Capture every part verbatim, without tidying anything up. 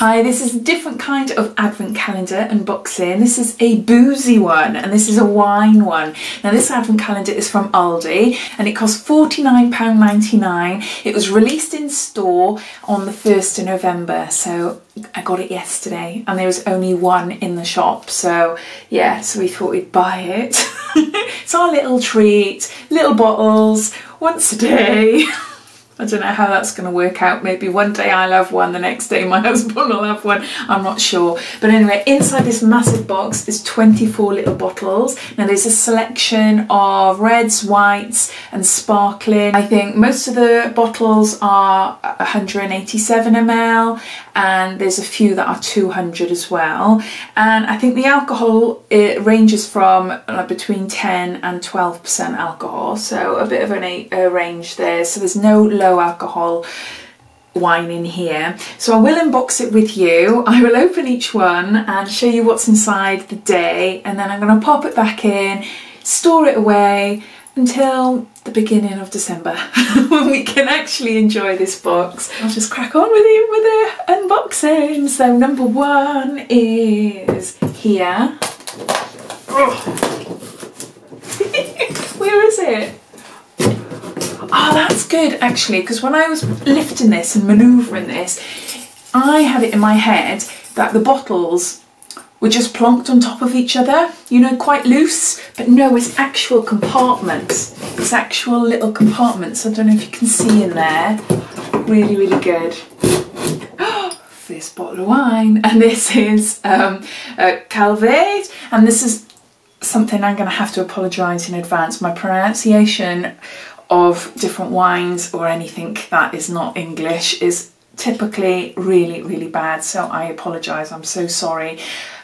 Hi, this is a different kind of advent calendar unboxing, and this is a boozy one and this is a wine one. Now this advent calendar is from Aldi and it costs forty-nine pounds ninety-nine. It was released in store on the first of November, so I got it yesterday and there was only one in the shop, so yeah, so we thought we'd buy it. It's our little treat, little bottles, once a day. I don't know how that's going to work out. Maybe one day I'll have one, the next day my husband will have one, I'm not sure. But anyway, inside this massive box is twenty-four little bottles. Now there's a selection of reds, whites and sparkling. I think most of the bottles are one hundred eighty-seven milliliters and there's a few that are two hundred as well. And I think the alcohol, it ranges from uh, between ten and twelve percent alcohol. So a bit of an a range there. So there's no low alcohol wine in here, so I will unbox it with you. I will open each one and show you what's inside the day, and then I'm going to pop it back in, store it away until the beginning of December when we can actually enjoy this box. I'll just crack on with it with the unboxing. So number one is here. Where is it? Oh, that's good actually, because when I was lifting this and manoeuvring this, I had it in my head that the bottles were just plonked on top of each other, you know, quite loose, but no, it's actual compartments. It's actual little compartments. I don't know if you can see in there. Really, really good. This bottle of wine, and this is um, uh, Calvet, and this is something I'm going to have to apologise in advance. My pronunciation of different wines or anything that is not English is typically really, really bad, so I apologise, I'm so sorry,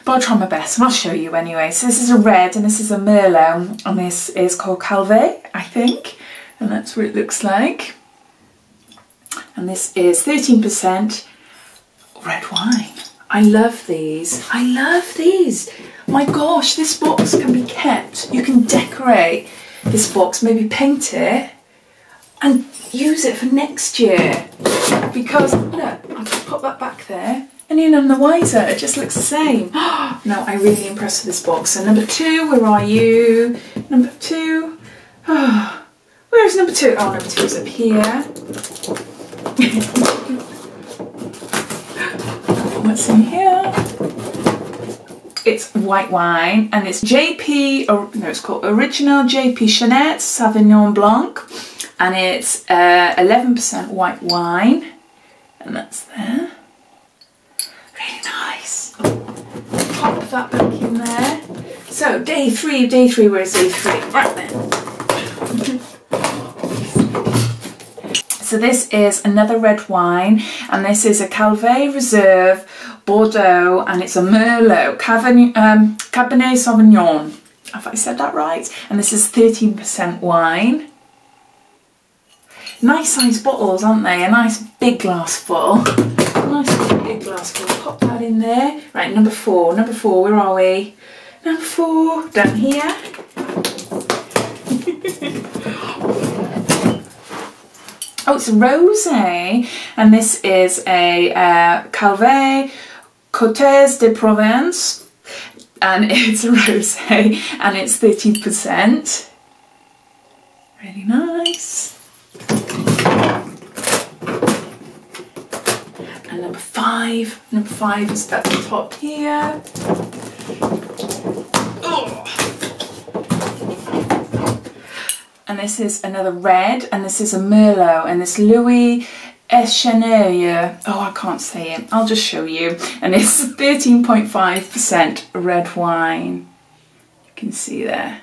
but I'll try my best and I'll show you anyway. So this is a red and this is a Merlot and this is called Calvet, I think, and that's what it looks like. And this is thirteen percent red wine. I love these, I love these. My gosh, this box can be kept, you can decorate this box, maybe paint it and use it for next year, because look, I'll just pop that back there and you're none the wiser, it just looks the same. No, I'm really impressed with this box. So number two, where are you? Number two, oh, where is number two? Oh, number two is up here. What's in here? It's white wine and it's J P, or no, it's called Original J P Chenet Sauvignon Blanc, and it's eleven percent uh, white wine, and that's there. Really nice. Pop that back in there. So day three, day three, where's day three? Right then. So this is another red wine and this is a Calvet Reserve Bordeaux, and it's a Merlot, Cabernet, um, Cabernet Sauvignon, have I said that right? And this is thirteen percent wine. Nice sized bottles, aren't they? A nice big glass full. A nice big glass full. Pop that in there. Right, number four. Number four, where are we? Number four, down here. Oh, it's rosé, and this is a uh, Calvet Côtes de Provence, and it's a rosé, and it's thirteen percent. Really nice. And number five, number five is at the top here. And this is another red, and this is a Merlot, and this Louis Eschenauer. Oh, I can't say it. I'll just show you. And it's thirteen point five percent red wine. You can see there.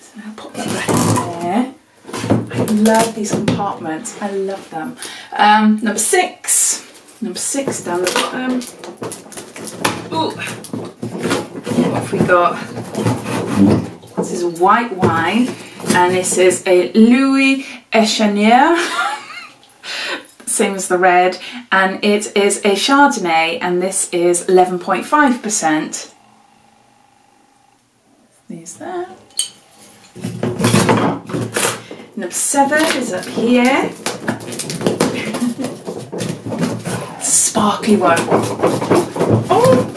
So I'll pop that back in there. I love these compartments. I love them. Um, number six. Number six down the bottom. Ooh. What have we got? This is white wine. And this is a Louis Eschenauer, same as the red, and it is a Chardonnay, and this is eleven point five percent. There's that. Number seven is up here. sparkly one. Oh,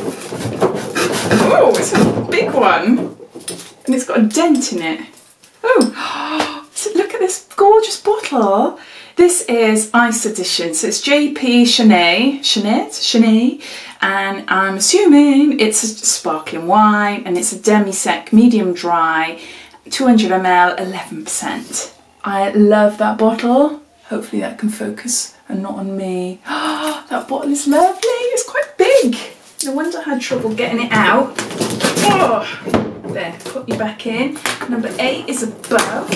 oh, it's a big one. And it's got a dent in it. Oh, so look at this gorgeous bottle. This is Ice Edition, so it's J P Chenet, Chenet, Chenet, and I'm assuming it's a sparkling wine, and it's a demi-sec, medium dry, two hundred milliliters, eleven percent. I love that bottle. Hopefully that can focus and not on me. Oh, that bottle is lovely. It's quite big. No wonder I had trouble getting it out. Oh, there, put you back in. Number eight is above.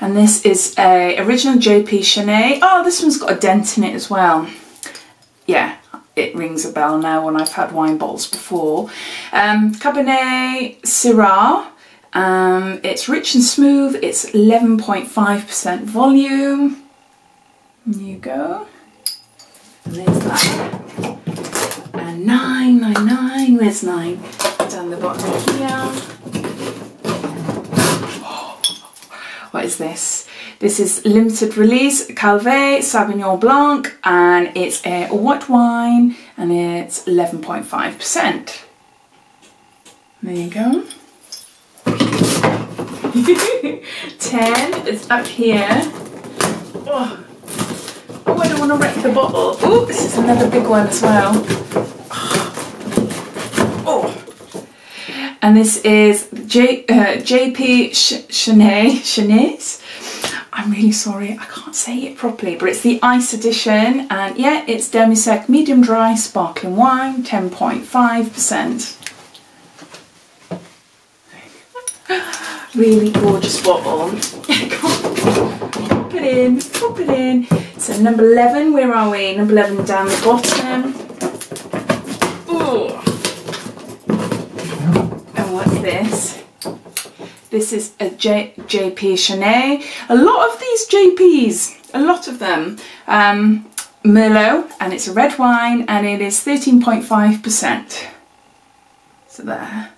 And this is a original J P Chenet. Oh, this one's got a dent in it as well. Yeah, it rings a bell now when I've had wine bottles before. Um, Cabernet Syrah. Um, it's rich and smooth, it's eleven point five percent volume. There you go. And there's that. And nine, nine, nine, where's nine? Down the bottom here. Oh, what is this? This is limited release, Calvet Sauvignon Blanc, and it's a white wine, and it's eleven point five percent. There you go. ten is up here. Oh. Oh, I don't want to wreck the bottle. Oh, this is another big one as well. Oh, and this is J, uh, J P Chenet, Chenet. I'm really sorry, I can't say it properly, but it's the Ice Edition, and yeah, it's demi-sec, medium dry, sparkling wine, ten point five percent. Really gorgeous bottle. Pop it in, pop it in. So number eleven, where are we? Number eleven down the bottom. Ooh. And what's this? This is a J J P Chenet. A lot of these J Ps, a lot of them. Um, Merlot, and it's a red wine, and it is thirteen point five percent. So there.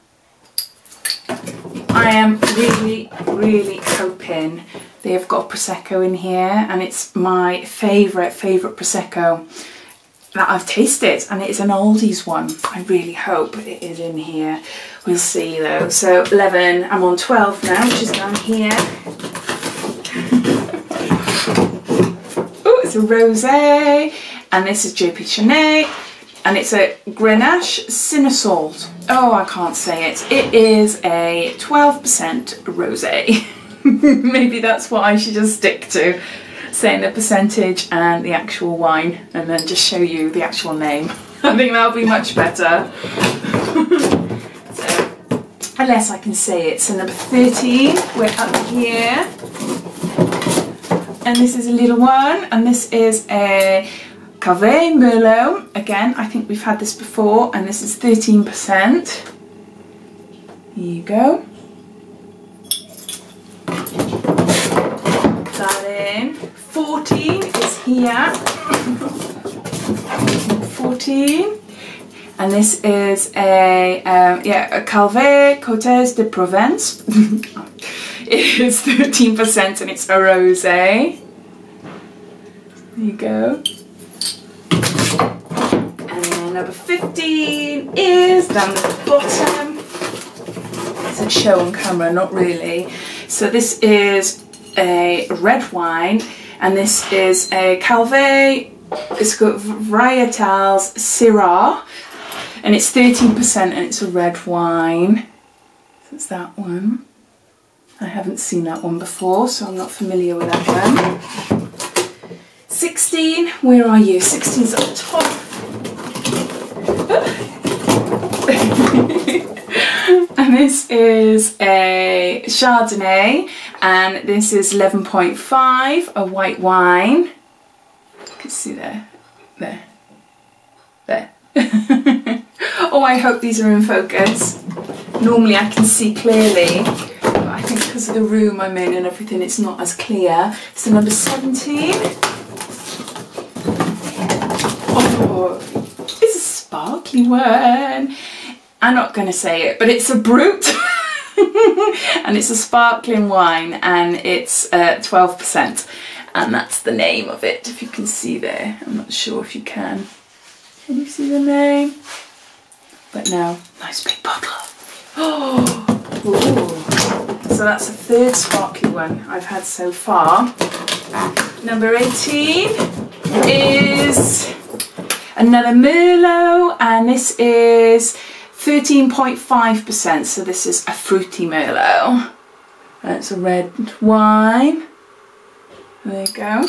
I am really, really hoping they have got Prosecco in here, and it's my favourite, favourite Prosecco that I've tasted, and it's an Aldi's one. I really hope it is in here. We'll see though. So eleven, I'm on twelve now, which is down here. Oh, it's a rosé, and this is J P Chenet. And it's a Grenache Cinsault. Oh, I can't say it. It is a twelve percent rosé. Maybe that's what I should just stick to, saying the percentage and the actual wine, and then just show you the actual name. I think that'll be much better. So, unless I can say it. So number thirteen, we're up here. And this is a little one, and this is a Calvet Merlot, again, I think we've had this before, and this is thirteen percent. Here you go. Put that in. fourteen is here. fourteen. And this is a, um, yeah, a Calvet Côtes de Provence. It is thirteen percent, and it's a rosé. There you go. Number fifteen is down the bottom. It's a show on camera, not really. So this is a red wine, and this is a Calvet, it's got Veritas Syrah, and it's thirteen percent, and it's a red wine. So it's that one. I haven't seen that one before, so I'm not familiar with that one. sixteen, where are you? sixteen's up top. And this is a Chardonnay, and this is eleven point five, a white wine. You can see there, there, there. Oh, I hope these are in focus. Normally I can see clearly, but I think because of the room I'm in and everything, it's not as clear. So number seventeen. Oh. It's a sparkly one. I'm not going to say it, but it's a Brut. And it's a sparkling wine, and it's uh, twelve percent. and that's the name of it, if you can see there. I'm not sure if you can. Can you see the name? But now, nice big bottle. Oh! Ooh. So that's the third sparkly one I've had so far. Number eighteen is another Merlot, and this is thirteen point five percent, so this is a fruity Merlot. That's a red wine. There you go.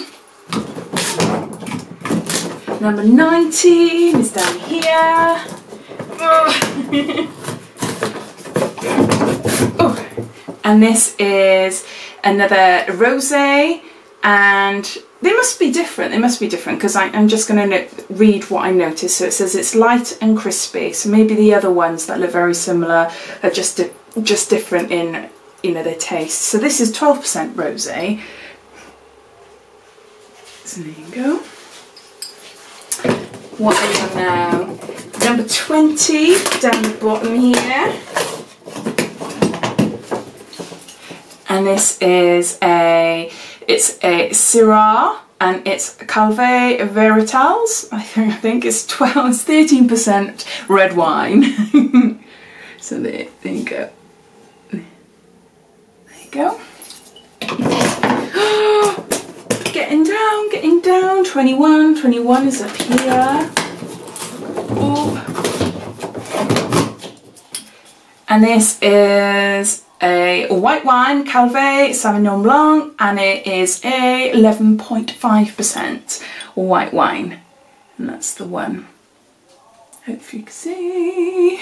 Number nineteen is down here. Oh. And this is another rosé, and they must be different, they must be different because I'm just going to read what I noticed. So it says it's light and crispy, so maybe the other ones that look very similar are just, di just different in, you know, their taste. So this is twelve percent rosé. So there you go. What are we on now? Number twenty, down the bottom here. And this is a, it's a Syrah, and it's Calvet Veritas. I think, I think it's twelve, it's thirteen percent red wine. So there, there you go. There you go. Getting down, getting down. twenty-one, twenty-one is up here. Ooh. And this is a white wine, Calvet Sauvignon Blanc, and it is a eleven point five percent white wine. And that's the one. Hopefully you can see.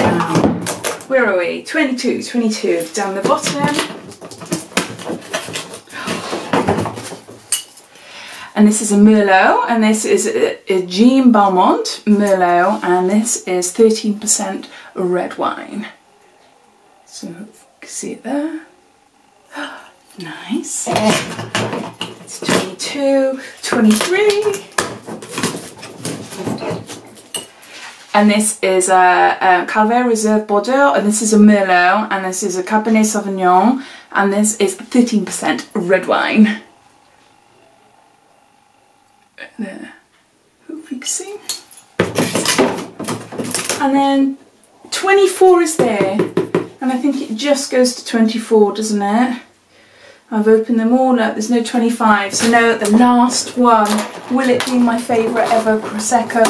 Um, where are we? twenty-two, twenty-two down the bottom. And this is a Merlot, and this is a, a Jean Barmont Merlot, and this is thirteen percent red wine. So you can see it there. Nice. It's twenty-two, twenty-three. And this is a, a Calvet Reserve Bordeaux, and this is a Merlot, and this is a Cabernet Sauvignon, and this is thirteen percent red wine. There, hope you can see. And then twenty-four is there, and I think it just goes to twenty-four, doesn't it? I've opened them all up, there's no twenty-five, so now the last one. Will it be my favourite ever Prosecco?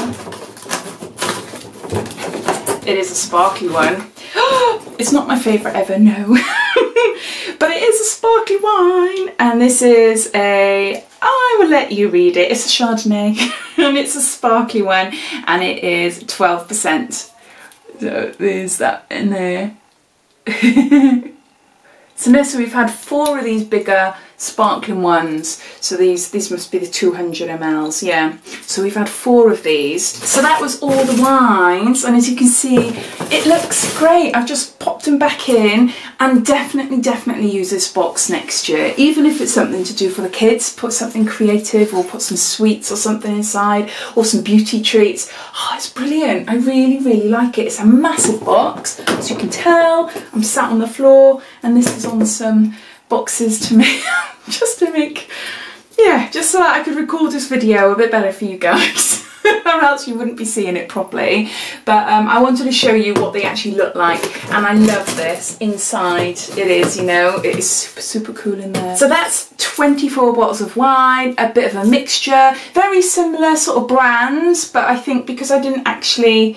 It is a sparkly one. It's not my favourite ever, no. But it is a sparkly wine, and this is a, I will let you read it, it's a Chardonnay, and it's a sparkly one, and it is twelve percent. So there's that in there. So now, so we've had four of these bigger sparkling ones, so these these must be the two hundred milliliters, yeah. So we've had four of these. So that was all the wines, and as you can see, it looks great. I've just popped them back in, and definitely, definitely use this box next year. Even if it's something to do for the kids, put something creative, or put some sweets or something inside, or some beauty treats. Oh, it's brilliant. I really, really like it. It's a massive box, as you can tell. I'm sat on the floor, and this is on some boxes to make, just to make, yeah, just so that I could record this video a bit better for you guys, or else you wouldn't be seeing it properly. But um, I wanted to show you what they actually look like, and I love this inside. It is, you know, it is super, super cool in there. So that's twenty-four bottles of wine, a bit of a mixture, very similar sort of brands, but I think because I didn't actually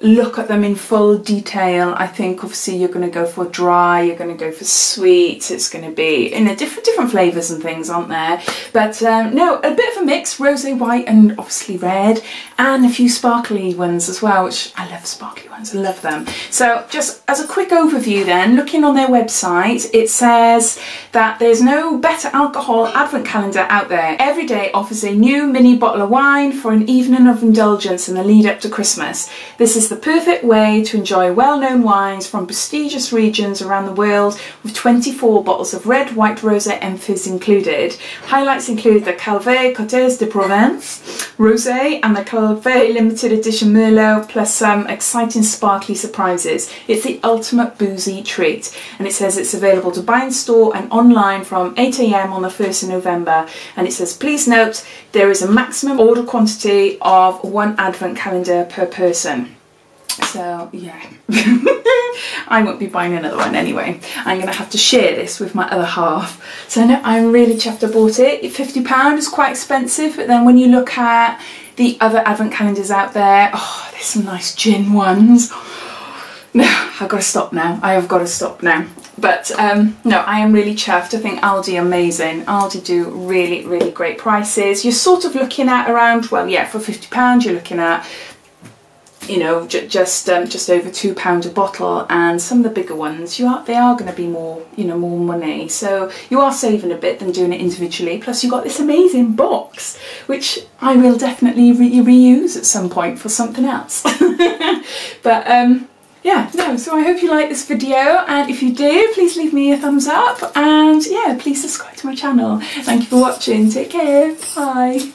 look at them in full detail, I think obviously you're going to go for dry, you're going to go for sweet, it's going to be in a different different flavours and things, aren't there? But um, no, a bit of a mix, rosé, white and obviously red, and a few sparkly ones as well, which I love sparkly ones, I love them. So just as a quick overview then, looking on their website, it says that there's no better alcohol advent calendar out there. Every day offers a new mini bottle of wine for an evening of indulgence in the lead up to Christmas. This is the perfect way to enjoy well-known wines from prestigious regions around the world, with twenty-four bottles of red, white, rosé and fizz included. Highlights include the Calvet Veritas Côtes de Provence, rosé and the Calvet limited edition Merlot, plus some exciting sparkly surprises. It's the ultimate boozy treat, and it says it's available to buy in store and online from eight a m on the first of November, and it says please note there is a maximum order quantity of one advent calendar per person. So yeah, I won't be buying another one anyway. I'm going to have to share this with my other half. So no, I'm really chuffed I bought it. fifty pounds is quite expensive, but then when you look at the other advent calendars out there, oh, there's some nice gin ones. No, I've got to stop now. I have got to stop now. But um, no, I am really chuffed. I think Aldi amazing. Aldi do really, really great prices. You're sort of looking at around, well, yeah, for fifty pounds you're looking at, you know, j just um, just over two pound a bottle, and some of the bigger ones you are they are going to be more, you know, more money. So you are saving a bit than doing it individually. Plus you got this amazing box, which I will definitely re reuse at some point for something else. But um, yeah, no. So I hope you liked this video, and if you did, please leave me a thumbs up, and yeah, please subscribe to my channel. Thank you for watching. Take care. Bye.